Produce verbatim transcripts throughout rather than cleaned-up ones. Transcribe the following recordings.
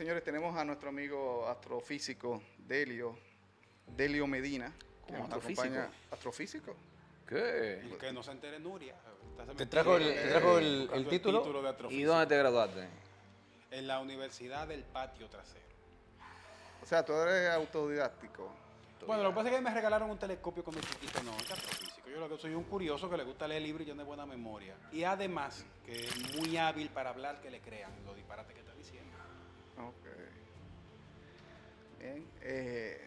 señores, tenemos a nuestro amigo astrofísico Delio, Delio Medina. Que nos astrofísico? Acompaña. ¿Astrofísico? ¿Qué? El que no se entere Nuria. ¿Te trajo el, te trajo el, el, el título? título de ¿Y dónde te graduaste? En la Universidad del Patio Trasero. O sea, tú eres autodidáctico. autodidáctico. Bueno, lo que pasa es que me regalaron un telescopio con mi chiquito. No, es astrofísico. Yo lo que soy un curioso que le gusta leer libros y tiene buena memoria. Y además, que es muy hábil para hablar que le crean los disparates que está diciendo. Ok. Bien. Eh,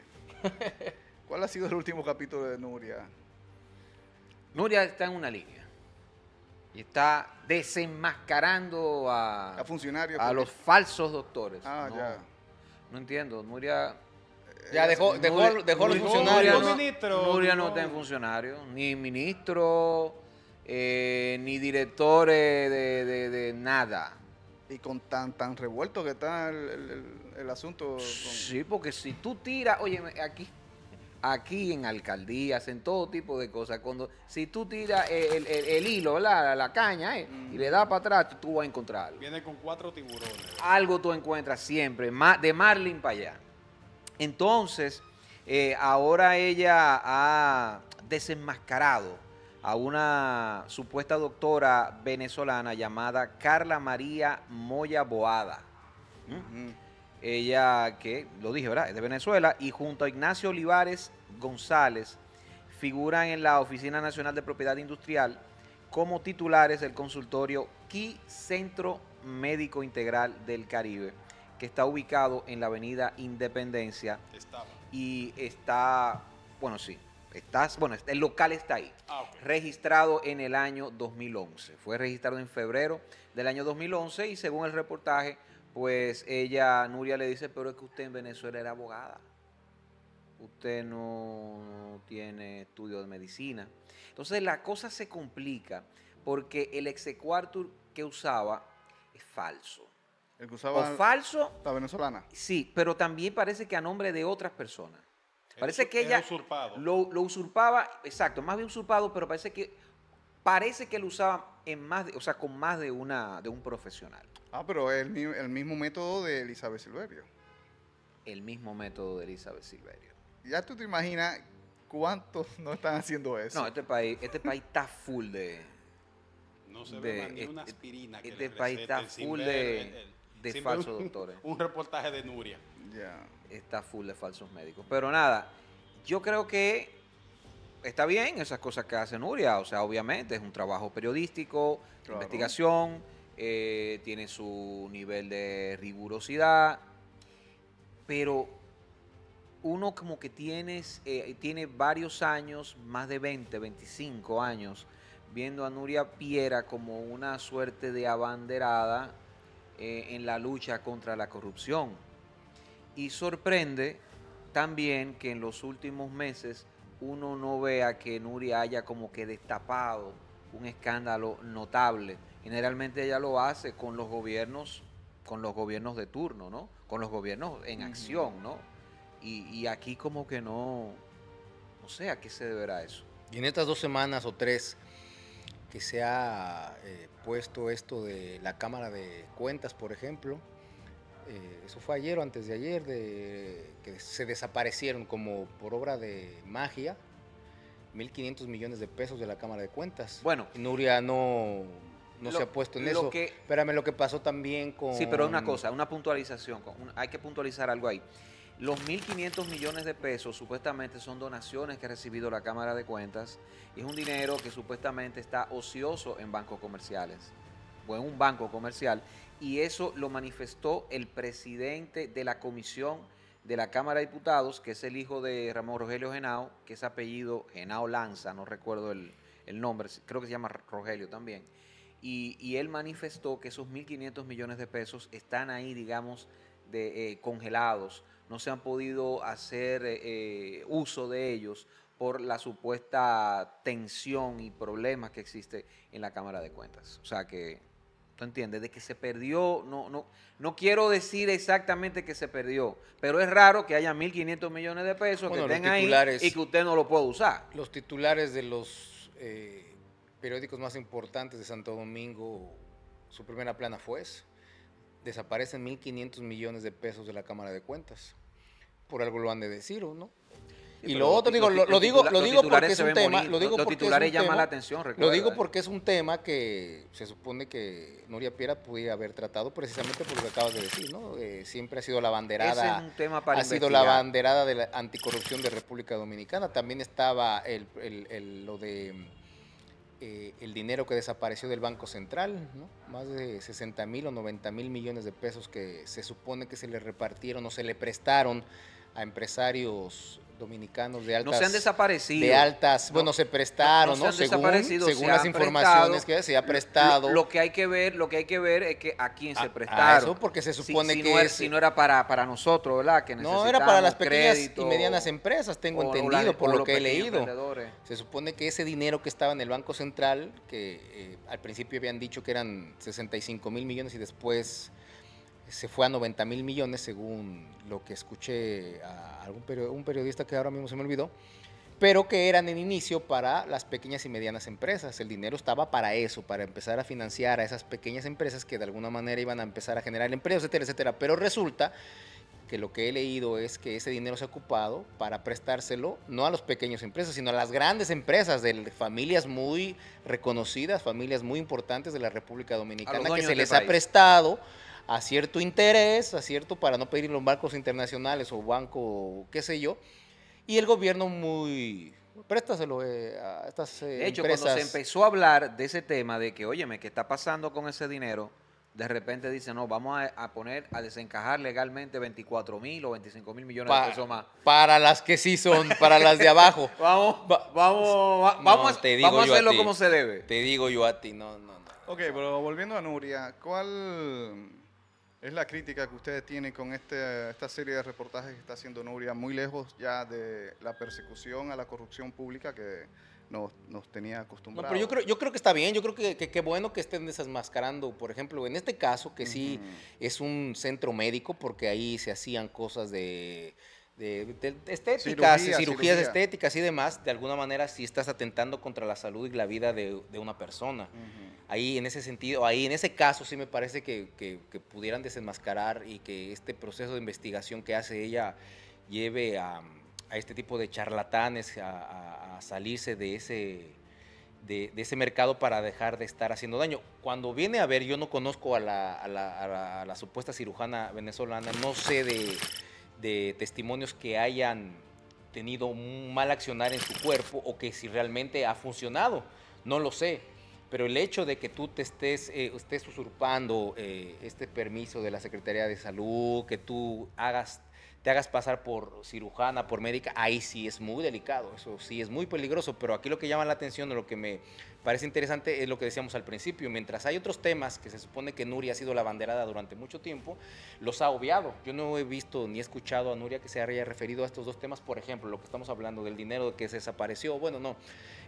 ¿Cuál ha sido el último capítulo de Nuria? Nuria está en una línea. Y está desenmascarando a, a, funcionarios, a los falsos doctores. Ah, no, ya. No entiendo. Nuria... Ya dejó, dejó, Nuria, dejó los funcionarios. Nuria no, ministro, Nuria no, no está en funcionarios. Ni ministro, eh, ni directores de, de, de nada. Y con tan, tan revuelto que está el, el, el asunto. Con... Sí, porque si tú tiras... Oye, aquí... Aquí en alcaldías, en todo tipo de cosas. Cuando, si tú tiras el, el, el hilo, la, la caña, eh, mm. y le das para atrás, tú, tú vas a encontrar algo. Viene con cuatro tiburones. Algo tú encuentras siempre, de marlin para allá. Entonces, eh, ahora ella ha desenmascarado a una supuesta doctora venezolana llamada Carla María Moya Boada. ¿Mm? Mm. Ella, que lo dije, ¿verdad?, es de Venezuela, y junto a Ignacio Olivares González figuran en la Oficina Nacional de Propiedad Industrial como titulares del consultorio Q I Centro Médico Integral del Caribe, que está ubicado en la avenida Independencia. Estaba. Y está, bueno, sí, está, bueno, el local está ahí, ah, okay. Registrado en el año dos mil once. Fue registrado en febrero del año dos mil once y según el reportaje, pues ella, Nuria, le dice, pero es que usted en Venezuela era abogada. Usted no tiene estudio de medicina. Entonces la cosa se complica porque el exequatur que usaba es falso. El que usaba o falso, la venezolana. Sí, pero también parece que a nombre de otras personas. El parece que ella usurpado. Lo, lo usurpaba, exacto, más bien usurpado, pero parece que parece que lo usaba en más de, o sea, con más de una de un profesional. Ah, pero es el, el mismo método de Elizabeth Silverio. El mismo método de Elizabeth Silverio. Ya tú te imaginas cuántos no están haciendo eso. No, este país, este país está full de... No se ve ni una aspirina. Este, que este país está full de, el, el, de falsos un, doctores. Un reportaje de Nuria. Yeah. Está full de falsos médicos. Pero nada, yo creo que está bien esas cosas que hace Nuria. O sea, obviamente es un trabajo periodístico, claro. Investigación... Eh, tiene su nivel de rigurosidad, pero uno como que tienes, eh, tiene varios años, más de veinte, veinticinco años, viendo a Nuria Piera como una suerte de abanderada eh, en la lucha contra la corrupción. Y sorprende también que en los últimos meses uno no vea que Nuria haya como que destapado un escándalo notable. Generalmente ella lo hace con los gobiernos, con los gobiernos de turno, ¿no? Con los gobiernos en uh-huh. acción, ¿no? Y, y aquí como que no, no sé a qué se deberá eso. Y en estas dos semanas o tres que se ha eh, puesto esto de la Cámara de Cuentas, por ejemplo, eh, eso fue ayer o antes de ayer, de, que se desaparecieron como por obra de magia mil quinientos millones de pesos de la Cámara de Cuentas. Bueno. Nuria no... No lo, se ha puesto en eso. Que, Espérame, lo que pasó también con... Sí, pero una cosa, una puntualización. Con un, hay que puntualizar algo ahí. Los mil quinientos millones de pesos supuestamente son donaciones que ha recibido la Cámara de Cuentas y es un dinero que supuestamente está ocioso en bancos comerciales o en un banco comercial. Y eso lo manifestó el presidente de la Comisión de la Cámara de Diputados, que es el hijo de Ramón Rogelio Genao, que es apellido Genao Lanza, no recuerdo el, el nombre, creo que se llama Rogelio también. Y, y él manifestó que esos mil quinientos millones de pesos están ahí, digamos, de, eh, congelados. No se han podido hacer eh, uso de ellos por la supuesta tensión y problemas que existe en la Cámara de Cuentas. O sea que, ¿tú entiendes? De que se perdió, no, no, no quiero decir exactamente que se perdió, pero es raro que haya mil quinientos millones de pesos, bueno, que estén ahí y que usted no lo pueda usar. Los titulares de los... Eh, periódicos más importantes de Santo Domingo, su primera plana fue eso. desaparecen mil quinientos millones de pesos de la Cámara de Cuentas. Por algo lo han de decir, ¿o no? Sí, y lo otro, digo, lo, lo digo, lo digo porque es un tema, lo digo porque es un tema, la atención, recuerda, lo digo porque es un tema que se supone que Nuria Piera pudiera haber tratado precisamente por lo que acabas de decir, ¿no? Eh, siempre ha sido la banderada, es un tema para ha investigar. sido la banderada de la anticorrupción de República Dominicana. También estaba el, el, el, lo de eh, el dinero que desapareció del Banco Central, ¿no? Más de sesenta mil o noventa mil millones de pesos que se supone que se le repartieron o se le prestaron a empresarios dominicanos de altas... No se han desaparecido. De altas, no, bueno, se prestaron, ¿no? no, no se según, según se las informaciones prestado, que se ha prestado. Lo, lo que hay que ver, lo que hay que ver es que a quién se prestaron. A eso porque se supone si, si que... No es, si no era para, para nosotros, ¿verdad? Que no, era para las pequeñas crédito, y medianas empresas, tengo o, entendido, o la, por lo, lo que he leído. Se supone que ese dinero que estaba en el Banco Central, que eh, al principio habían dicho que eran sesenta y cinco mil millones y después... se fue a noventa mil millones, según lo que escuché a algún period, un periodista que ahora mismo se me olvidó, pero que eran en inicio para las pequeñas y medianas empresas. El dinero estaba para eso, para empezar a financiar a esas pequeñas empresas que de alguna manera iban a empezar a generar empleos, etcétera, etcétera. Pero resulta que lo que he leído es que ese dinero se ha ocupado para prestárselo no a las pequeñas empresas, sino a las grandes empresas de familias muy reconocidas, familias muy importantes de la República Dominicana, que se les ha prestado a cierto interés, a cierto para no pedir los bancos internacionales o banco, qué sé yo, y el gobierno muy... préstaselo eh, a estas eh, de hecho, empresas. Cuando se empezó a hablar de ese tema, de que, óyeme, ¿qué está pasando con ese dinero? De repente dicen, no, vamos a, a poner, a desencajar legalmente veinticuatro mil o veinticinco mil millones pa, de pesos más. Para las que sí son, para las de abajo. vamos va, vamos, va, no, vamos, te digo vamos a hacerlo a como se debe. Te digo yo a ti, no, no, no. Ok, pero volviendo a Nuria, ¿cuál... es la crítica que ustedes tienen con este, esta serie de reportajes que está haciendo Nuria, muy lejos ya de la persecución a la corrupción pública que nos, nos tenía acostumbrados? No, pero yo creo, yo creo que está bien, yo creo que qué bueno que estén desmascarando, por ejemplo, en este caso, que sí uh-huh. es un centro médico, porque ahí se hacían cosas de... De, de estéticas, cirugía, cirugías cirugía. estéticas y demás, de alguna manera si sí estás atentando contra la salud y la vida de, de una persona. Uh-huh. Ahí en ese sentido, ahí en ese caso sí me parece que, que, que pudieran desenmascarar y que este proceso de investigación que hace ella lleve a, a este tipo de charlatanes a, a, a salirse de ese, de, de ese mercado para dejar de estar haciendo daño. Cuando viene a ver, yo no conozco a la, a la, a la, a la supuesta cirujana venezolana, no sé de... de testimonios que hayan tenido un mal accionar en su cuerpo o que si realmente ha funcionado, no lo sé, pero el hecho de que tú te estés, eh, estés usurpando eh, este permiso de la Secretaría de Salud, que tú hagas, te hagas pasar por cirujana, por médica, ahí sí es muy delicado, eso sí es muy peligroso, pero aquí lo que llama la atención o lo que me parece interesante es lo que decíamos al principio, mientras hay otros temas que se supone que Nuria ha sido la banderada durante mucho tiempo, los ha obviado. Yo no he visto ni he escuchado a Nuria que se haya referido a estos dos temas, por ejemplo, lo que estamos hablando del dinero que se desapareció, bueno, no,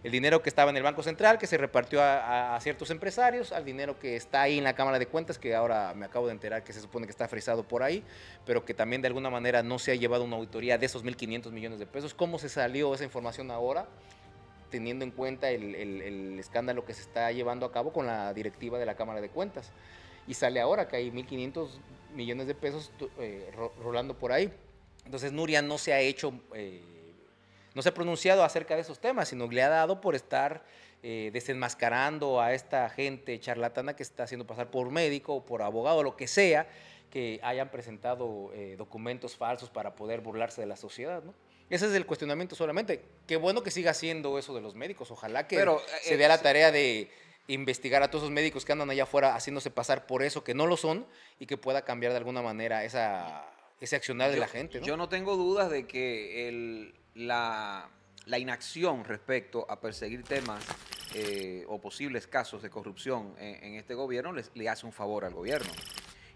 el dinero que estaba en el Banco Central, que se repartió a, a, a ciertos empresarios, al dinero que está ahí en la Cámara de Cuentas, que ahora me acabo de enterar que se supone que está frisado por ahí, pero que también de alguna manera no se ha llevado una auditoría de esos mil quinientos millones de pesos. ¿Cómo se salió esa información ahora? Teniendo en cuenta el, el, el escándalo que se está llevando a cabo con la directiva de la Cámara de Cuentas. Y sale ahora que hay mil quinientos millones de pesos eh, ro rolando por ahí. Entonces Nuria no se ha hecho, eh, no se ha pronunciado acerca de esos temas, sino le ha dado por estar eh, desenmascarando a esta gente charlatana que está haciendo pasar por médico o por abogado, lo que sea, que hayan presentado eh, documentos falsos para poder burlarse de la sociedad, ¿no? Ese es el cuestionamiento solamente. Qué bueno que siga haciendo eso de los médicos. Ojalá que Pero, se eh, dé a la tarea de investigar a todos esos médicos que andan allá afuera haciéndose pasar por eso, que no lo son, y que pueda cambiar de alguna manera esa, ese accionar yo, de la gente, ¿no? Yo no tengo dudas de que el, la, la inacción respecto a perseguir temas eh, o posibles casos de corrupción en, en este gobierno les, le hace un favor al gobierno.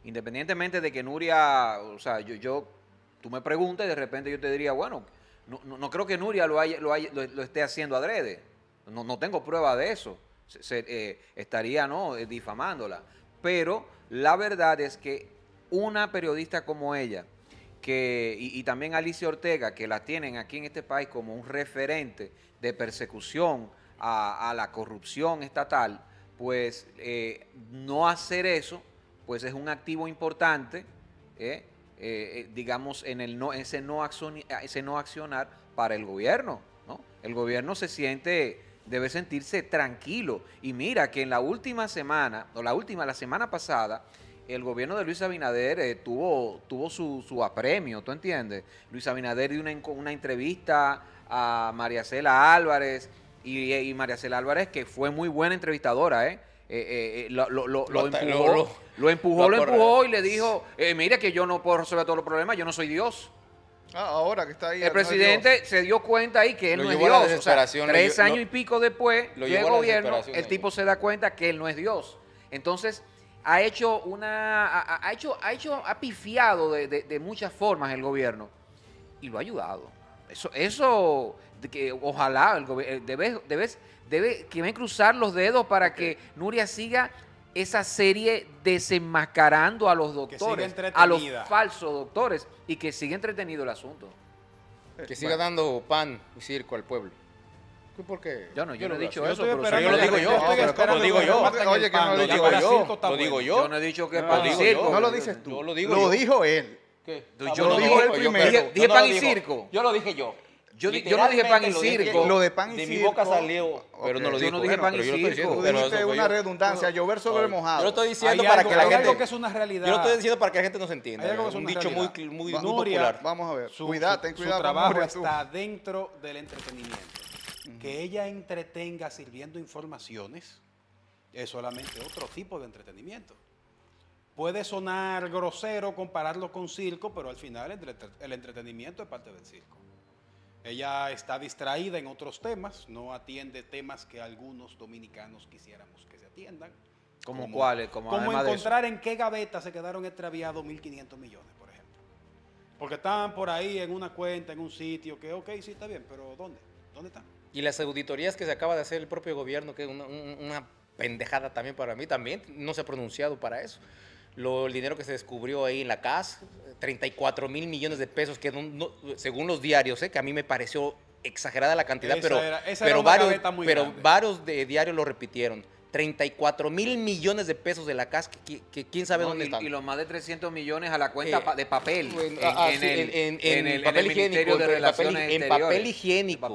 Independientemente de que Nuria, o sea, yo, yo tú me preguntas y de repente yo te diría, bueno, No, no, no creo que Nuria lo, haya, lo, haya, lo, lo esté haciendo adrede. No, no tengo prueba de eso. Se, se, eh, estaría no difamándola. Pero la verdad es que una periodista como ella, que, y, y también Alicia Ortega, que la tienen aquí en este país como un referente de persecución a, a la corrupción estatal, pues eh, no hacer eso, pues es un activo importante, eh, eh, digamos, en el no, ese, no accion, ese no accionar para el gobierno, ¿no? El gobierno se siente, debe sentirse tranquilo. Y mira que en la última semana, o la última, la semana pasada, el gobierno de Luis Abinader eh, tuvo, tuvo su, su apremio, ¿tú entiendes? Luis Abinader dio una, una entrevista a María Cela Álvarez, y, y María Cela Álvarez, que fue muy buena entrevistadora, ¿eh? Eh, eh, eh, lo, lo, lo, lo, empujó, lo, lo, lo empujó, lo, lo empujó y le dijo, eh, mira que yo no puedo resolver todos los problemas, yo no soy Dios. Ah, ahora que está ahí. El presidente se dio cuenta ahí que él no es Dios. O sea, tres años y pico después del gobierno, el tipo se da cuenta que él no es Dios. Entonces, ha hecho una, ha, ha hecho, ha hecho, ha pifiado de, de, de muchas formas el gobierno y lo ha ayudado. Eso, eso de que ojalá el gobierno, debes, debes, debe que cruzar los dedos para que Nuria siga esa serie desenmascarando a los doctores, a los falsos doctores, y que siga entretenido el asunto. Que siga bueno. dando pan y circo al pueblo. ¿Por qué? Yo no, yo, yo no he dicho eso, pero yo lo digo yo. Lo digo yo. Oye, que no lo digo yo. Lo digo yo. Yo no he dicho que pan y circo. No lo dices tú. Lo dijo él. Yo lo dijo él primero. Dije pan y circo. Yo lo dije yo. Yo, yo no dije pan y circo. Lo de pan y circo. De mi boca salió, pero okay. no lo digo. Yo no dije bueno, pan y circo. Tú dijiste una redundancia, llover sobre el mojado. Yo lo estoy diciendo para que la gente... que es una realidad. Yo lo estoy diciendo para que la gente nos entienda. Es un dicho muy popular. Vamos a ver. Cuidate, cuidado. Su trabajo está dentro del entretenimiento. Que ella entretenga sirviendo informaciones es solamente otro tipo de entretenimiento. Puede sonar grosero compararlo con circo, pero al final el entretenimiento es parte del circo. Ella está distraída en otros temas, no atiende temas que algunos dominicanos quisiéramos que se atiendan. ¿Cómo como, cuáles? Como, como encontrar en qué gaveta se quedaron extraviados mil quinientos millones, por ejemplo. Porque estaban por ahí en una cuenta, en un sitio, que ok, sí está bien, pero ¿dónde? ¿Dónde están? Y las auditorías que se acaba de hacer el propio gobierno, que es una, una pendejada también para mí, también no se ha pronunciado para eso. Lo, el dinero que se descubrió ahí en la C A S, treinta y cuatro mil millones de pesos, que no, no, según los diarios, eh, que a mí me pareció exagerada la cantidad, esa pero, era, esa pero, varios, pero varios de diarios lo repitieron. treinta y cuatro mil millones de pesos de la C A S, que, que quién sabe no, dónde y, están. Y los más de trescientos millones a la cuenta eh, pa de papel. En, ah, en, en, en, en, en, en el papel higiénico. En papel higiénico.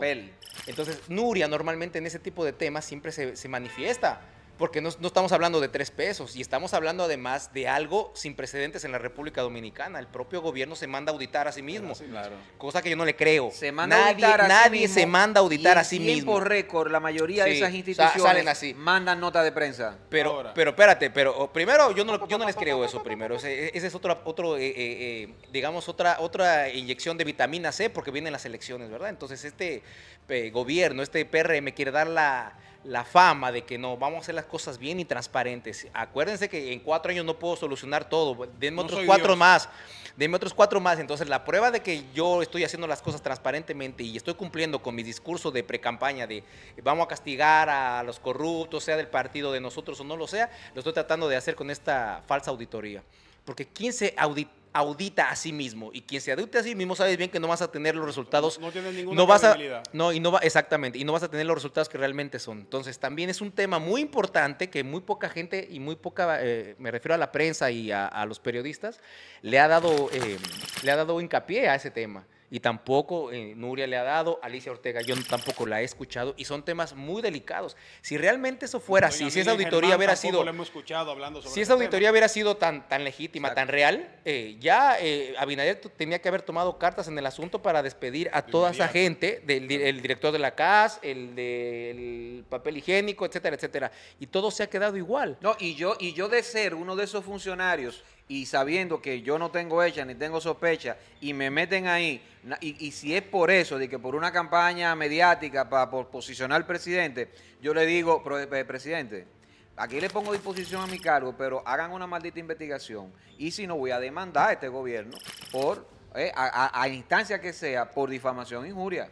Entonces, Nuria normalmente en ese tipo de temas siempre se, se manifiesta, porque no, no estamos hablando de tres pesos y estamos hablando además de algo sin precedentes en la República Dominicana. El propio gobierno se manda a auditar a sí mismo, claro, sí, claro. cosa que yo no le creo. Se manda nadie a nadie sí mismo, se manda a auditar a sí mismo. En tiempo récord, la mayoría sí, de esas instituciones salen así. Mandan nota de prensa. Pero, Ahora. pero espérate, pero primero yo no, yo no les creo eso primero. Ese, ese es otro, otro eh, eh, digamos, otra, otra inyección de vitamina C, porque vienen las elecciones, ¿verdad? Entonces este eh, gobierno, este P R M quiere dar la... la fama de que no, vamos a hacer las cosas bien y transparentes. Acuérdense que en cuatro años no puedo solucionar todo, denme otros cuatro más, denme otros cuatro más. Entonces la prueba de que yo estoy haciendo las cosas transparentemente y estoy cumpliendo con mi discurso de precampaña de vamos a castigar a los corruptos, sea del partido de nosotros o no lo sea, lo estoy tratando de hacer con esta falsa auditoría. Porque ¿quién se audita? Audita a sí mismo, y quien se audita a sí mismo sabes bien que no vas a tener los resultados, no, no tienes ninguna no vas a, no y no va exactamente y no vas a tener los resultados que realmente son. Entonces también es un tema muy importante que muy poca gente y muy poca eh, me refiero a la prensa y a, a los periodistas le ha dado eh, le ha dado hincapié a ese tema. Y tampoco eh, Nuria le ha dado, Alicia Ortega yo tampoco la he escuchado, y son temas muy delicados. Si realmente eso fuera así, si esa auditoría hubiera sido, si esa auditoría hubiera sido tan, tan legítima, tan real, eh, ya eh, Abinader tenía que haber tomado cartas en el asunto para despedir a toda esa gente, del el director de la C A S, el del papel higiénico, etcétera, etcétera. Y todo se ha quedado igual. No, y yo, y yo de ser uno de esos funcionarios, y sabiendo que yo no tengo hecha ni tengo sospecha y me meten ahí, y, y si es por eso, de que por una campaña mediática para posicionar al presidente, yo le digo, presidente, aquí le pongo disposición a mi cargo, pero hagan una maldita investigación, y si no voy a demandar a este gobierno por eh, a, a, a instancia que sea, por difamación e injuria.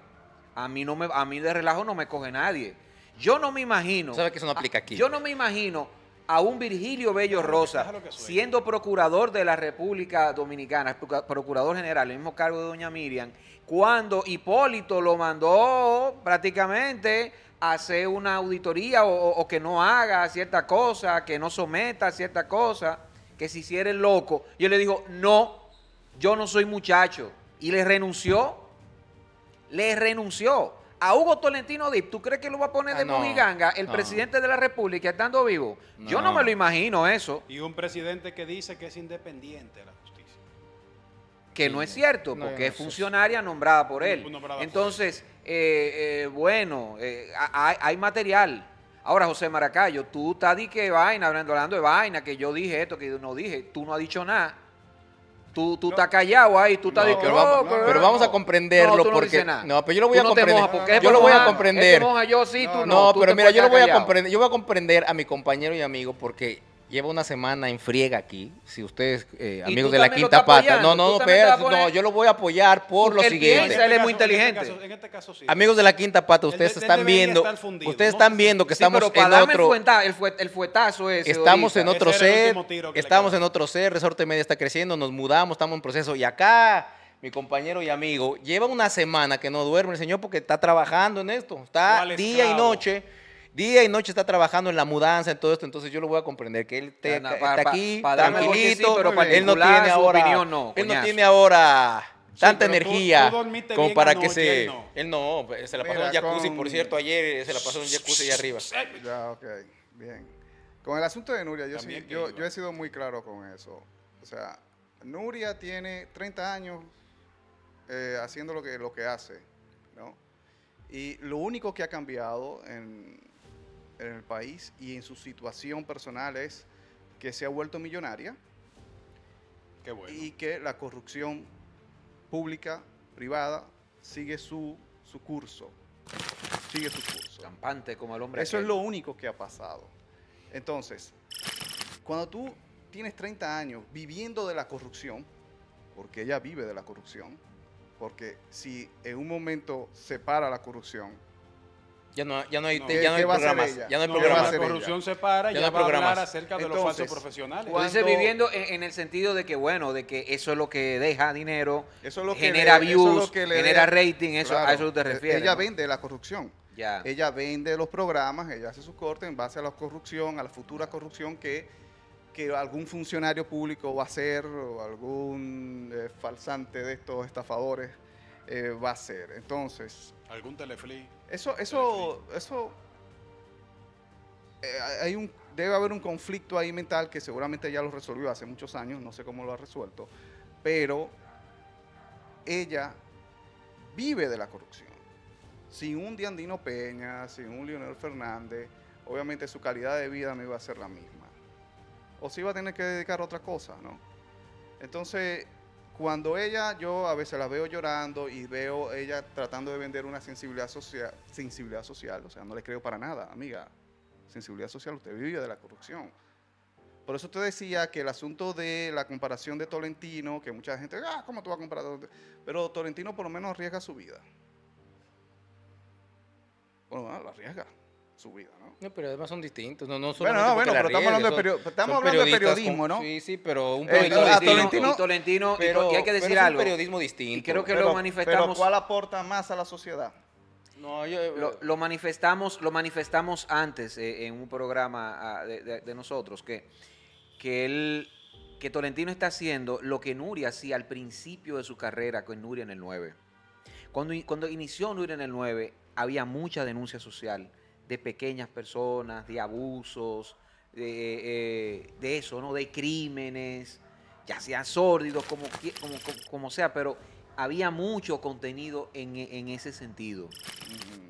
A mí, no me, a mí de relajo no me coge nadie. Yo no me imagino... ¿Sabes que eso no aplica aquí? Yo no me imagino... a un Virgilio Bello Rosa, siendo procurador de la República Dominicana, procurador general, el mismo cargo de doña Miriam, cuando Hipólito lo mandó prácticamente a hacer una auditoría o, o que no haga cierta cosa, que no someta a cierta cosa, que se hiciera el loco. Y él le dijo, no, yo no soy muchacho. Y le renunció. Le renunció. A Hugo Tolentino Dip, ¿tú crees que lo va a poner ah, de no, mojiganga el no. presidente de la República estando vivo? No. Yo no me lo imagino eso. Y un presidente que dice que es independiente de la justicia. Que sí, no es cierto, no, porque no es funcionaria eso. nombrada por él. Nombrada Entonces, por él. Eh, eh, bueno, eh, hay, hay material. Ahora, José Maracayo, tú estás di que vaina, hablando de vaina, que yo dije esto, que yo no dije, tú no has dicho nada. Tú, tú no. estás callado ahí, tú estás no, diciendo... Pero, oh, no, pero, pero vamos a comprenderlo no, no porque... No, pero yo lo voy tú a comprender. No te mojas, yo lo voy a comprender. Moja, yo sí, tú no. No, no tú pero mira, yo lo voy callado. a comprender. Yo voy a comprender a mi compañero y amigo porque lleva una semana en friega aquí. Si ustedes, eh, amigos de La Quinta Pata... No, no, no, pero, poner... no, yo lo voy a apoyar por lo siguiente. Él es muy inteligente. En este caso sí. Amigos de La Quinta Pata, ustedes están viendo... Ustedes están viendo que estamos en otro... El fuetazo ese. Estamos en otro set. Estamos en otro set. Resorte Media está creciendo. Nos mudamos. Estamos en proceso. Y acá... Mi compañero y amigo, lleva una semana que no duerme el señor porque está trabajando en esto. Está día y noche, día y noche está trabajando en la mudanza, en todo esto. Entonces yo lo voy a comprender, que él te, no, no, está pa, aquí, pa, pa, tranquilito, sí, pero él no tiene ahora, opinión, no, él no tiene ahora tanta sí, energía tú, tú como para que se... Él no, él no se la pasó Mira, en un jacuzzi, con... por cierto, ayer se la pasó en un jacuzzi allá arriba. Ya, ok, bien. Con el asunto de Nuria, yo, sí, yo, yo he sido muy claro con eso. O sea, Nuria tiene treinta años... Eh, haciendo lo que, lo que hace, ¿no? Y lo único que ha cambiado en, en el país y en su situación personal es que se ha vuelto millonaria. Qué bueno. Y que la corrupción pública, privada, sigue su, su curso. Sigue su curso. Campante como el hombre. Eso es lo único que ha pasado. Entonces, cuando tú tienes treinta años viviendo de la corrupción, porque ella vive de la corrupción, porque si en un momento se para la corrupción, ya no, ya no hay, no. Ya no hay programas. Ya no hay no, programas. La corrupción se para y ya, ya no va programas. a hablar acerca de Entonces, los falsos profesionales. Cuando, Entonces, viviendo en, en el sentido de que, bueno, de que eso es lo que deja dinero, eso es lo que genera le, views, eso es lo que le genera rating, eso, claro, a eso te refieres. Ella ¿no? vende la corrupción. Ya. Ella vende los programas, ella hace sus cortes en base a la corrupción, a la futura corrupción que, que algún funcionario público va a hacer o algún eh, falsante de estos estafadores eh, va a hacer. Entonces... ¿Algún teleflí? Eso, eso, teleflí. eso... Eh, hay un, debe haber un conflicto ahí mental que seguramente ya lo resolvió hace muchos años, no sé cómo lo ha resuelto, pero ella vive de la corrupción. Sin un Diandino Peña, sin un Leonel Fernández, obviamente su calidad de vida no iba a ser la misma. O si iba a tener que dedicar a otra cosa, ¿no? Entonces, cuando ella, yo a veces la veo llorando y veo ella tratando de vender una sensibilidad social, sensibilidad social, o sea, no le creo para nada, amiga. Sensibilidad social, usted vive de la corrupción. Por eso te decía que el asunto de la comparación de Tolentino, que mucha gente, ah, ¿cómo tú vas a comparar? Pero Tolentino por lo menos arriesga su vida. Bueno, no, lo arriesga. su vida, ¿no? No, pero además son distintos, no, no son Bueno, no, bueno, pero estamos hablando de, perio estamos hablando de periodismo, con, ¿no? Sí, sí, pero un periodismo eh, Tolentino, Tolentino pero, y hay que decir pero es algo. un periodismo distinto. Y creo que pero, lo manifestamos. Pero ¿cuál aporta más a la sociedad? No, yo, yo, lo, lo manifestamos, lo manifestamos antes eh, en un programa ah, de, de, de nosotros que que él que Tolentino está haciendo lo que Nuria hacía al principio de su carrera con Nuria en el nueve. Cuando cuando inició Nuria en el nueve había mucha denuncia social. De pequeñas personas, de abusos, de, eh, de eso, ¿no? De crímenes, ya sean sórdidos, como, como, como sea, pero había mucho contenido en, en ese sentido,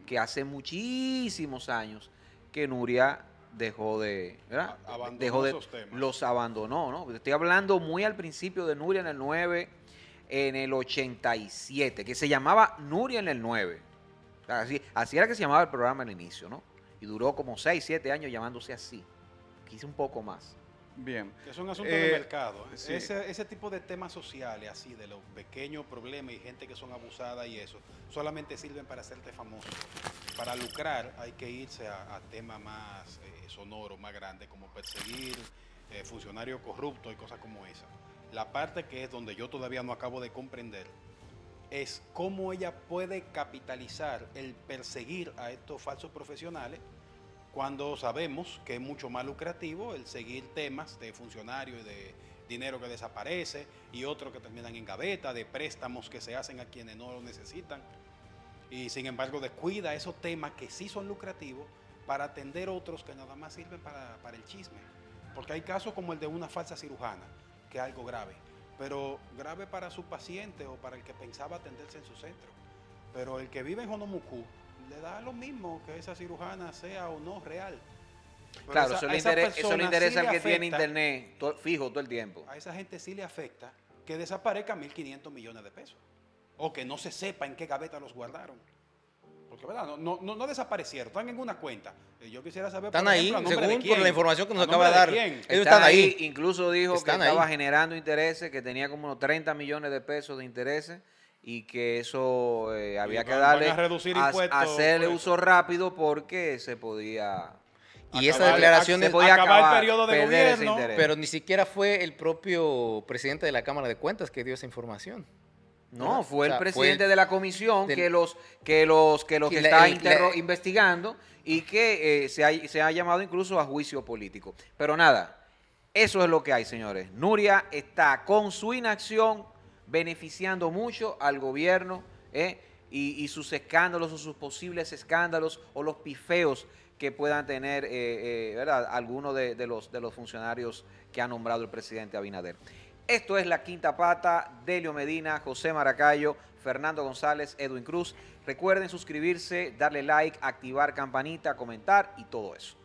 que hace muchísimos años que Nuria dejó de, ¿verdad? Abandonó dejó de, esos temas. Los abandonó, ¿no? Estoy hablando muy al principio de Nuria en el nueve, en el ochenta y siete, que se llamaba Nuria en el nueve. Así, así era que se llamaba el programa al inicio, ¿no? Y duró como seis, siete años llamándose así. Quise un poco más. Bien. Es un asunto eh, de mercado. ¿eh? Sí. Ese, ese tipo de temas sociales, así, de los pequeños problemas y gente que son abusadas y eso, solamente sirven para hacerte famoso. Para lucrar hay que irse a, a temas más eh, sonoros, más grandes, como perseguir eh, funcionarios corruptos y cosas como esa. La parte que es donde yo todavía no acabo de comprender es cómo ella puede capitalizar el perseguir a estos falsos profesionales cuando sabemos que es mucho más lucrativo el seguir temas de funcionarios y de dinero que desaparece y otros que terminan en gaveta, de préstamos que se hacen a quienes no lo necesitan, y sin embargo descuida esos temas que sí son lucrativos para atender otros que nada más sirven para, para el chisme, porque hay casos como el de una falsa cirujana, que es algo grave, pero grave para su paciente o para el que pensaba atenderse en su centro, pero el que vive en Jonomucú le da lo mismo que esa cirujana sea o no real. Pero claro, esa, eso, le eso le interesa sí al que afecta, tiene internet todo, fijo todo el tiempo. A esa gente sí le afecta que desaparezca mil quinientos millones de pesos o que no se sepa en qué gaveta los guardaron. Porque verdad no, no, no, no desaparecieron, están en una cuenta. Yo quisiera saber, están por ejemplo, ahí, según quién, por la información que nos acaba de dar. De ellos están, están ahí, ahí, incluso dijo están que ahí. Estaba generando intereses, que tenía como unos treinta millones de pesos de intereses, y que eso eh, había y que darle, a reducir a, hacerle uso rápido porque se podía y acabar, esa declaración se podía acabar, acabar el periodo de gobierno, pero ni siquiera fue el propio presidente de la Cámara de Cuentas que dio esa información. No, fue o sea, el presidente fue el, de la comisión del, que los que los que los que, que está la, interro, la, investigando y que eh, se, ha, se ha llamado incluso a juicio político. Pero nada, eso es lo que hay, señores. Nuria está con su inacción beneficiando mucho al gobierno eh, y, y sus escándalos o sus posibles escándalos o los pifeos que puedan tener eh, eh, ¿verdad? algunos de, de, los, de los funcionarios que ha nombrado el presidente Abinader. Esto es La Quinta Pata. Delio Medina, José Maracayo, Fernando González, Edwin Cruz. Recuerden suscribirse, darle like, activar campanita, comentar y todo eso.